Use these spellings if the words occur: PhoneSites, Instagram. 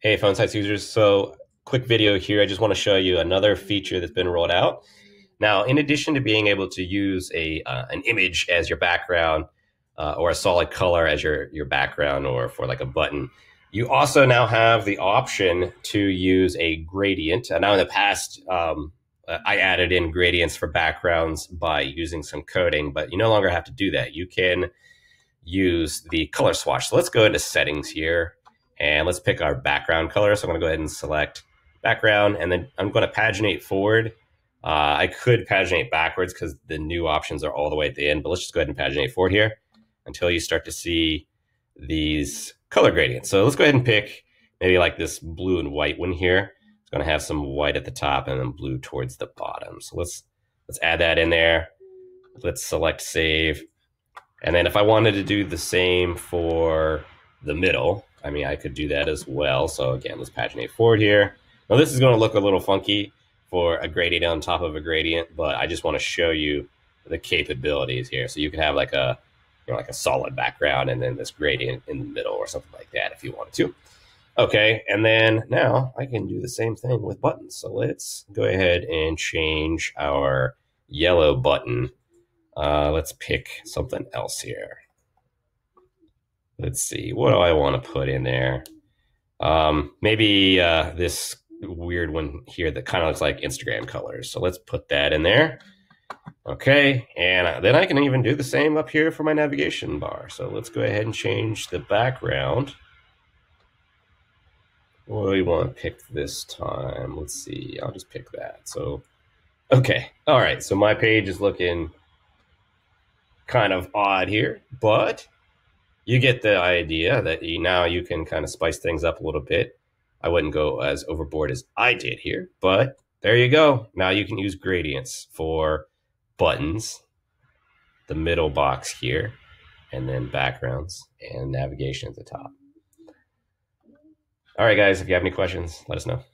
Hey, PhoneSites users. So quick video here. I just want to show you another feature that's been rolled out. Now, in addition to being able to use an image as your background or a solid color as your background or for like a button, you also now have the option to use a gradient. Now, in the past, I added in gradients for backgrounds by using some coding, but you no longer have to do that. You can use the color swatch. So let's go into settings here. And let's pick our background color. So I'm going to go ahead and select background, and then I'm going to paginate forward. I could paginate backwards because the new options are all the way at the end, but let's just go ahead and paginate forward here until you start to see these color gradients. So let's go ahead and pick maybe like this blue and white one here. It's going to have some white at the top and then blue towards the bottom. So let's add that in there. Let's select save. And then if I wanted to do the same for the middle, I mean, I could do that as well. So again, let's paginate forward here. Now this is going to look a little funky for a gradient on top of a gradient, but I just want to show you the capabilities here. So you could have like a, you know, like a solid background and then this gradient in the middle or something like that if you wanted to. Okay, and then now I can do the same thing with buttons. So let's go ahead and change our yellow button. Let's pick something else here. Let's see, what do I want to put in there? Maybe this weird one here that kind of looks like Instagram colors. So let's put that in there. Okay, and then I can even do the same up here for my navigation bar. So let's go ahead and change the background. What do we want to pick this time? Let's see, I'll just pick that. So, okay, all right, so my page is looking kind of odd here, but you get the idea that now you can kind of spice things up a little bit. I wouldn't go as overboard as I did here, but there you go. Now you can use gradients for buttons, the middle box here, and then backgrounds and navigation at the top. All right, guys, if you have any questions, let us know.